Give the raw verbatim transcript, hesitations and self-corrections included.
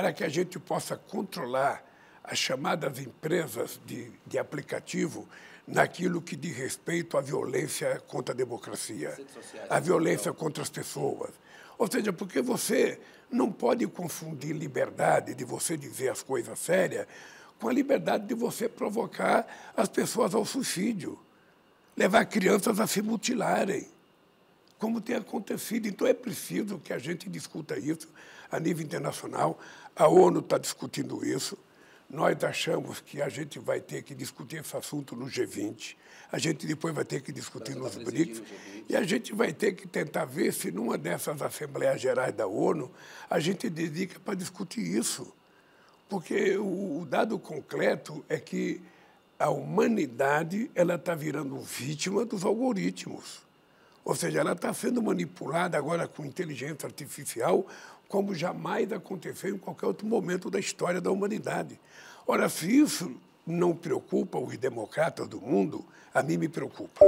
para que a gente possa controlar as chamadas empresas de, de aplicativo naquilo que diz respeito à violência contra a democracia, à violência contra as pessoas. Ou seja, porque você não pode confundir liberdade de você dizer as coisas sérias com a liberdade de você provocar as pessoas ao suicídio, levar crianças a se mutilarem, como tem acontecido. Então, é preciso que a gente discuta isso a nível internacional. A ONU está discutindo isso. Nós achamos que a gente vai ter que discutir esse assunto no G vinte, a gente depois vai ter que discutir nos BRICS, e a gente vai ter que tentar ver se numa dessas Assembleias Gerais da ONU a gente dedica para discutir isso. Porque o, o dado concreto é que a humanidade ela está virando vítima dos algoritmos. Ou seja, ela está sendo manipulada agora com inteligência artificial como jamais aconteceu em qualquer outro momento da história da humanidade. Ora, se isso não preocupa os democratas do mundo, a mim me preocupa.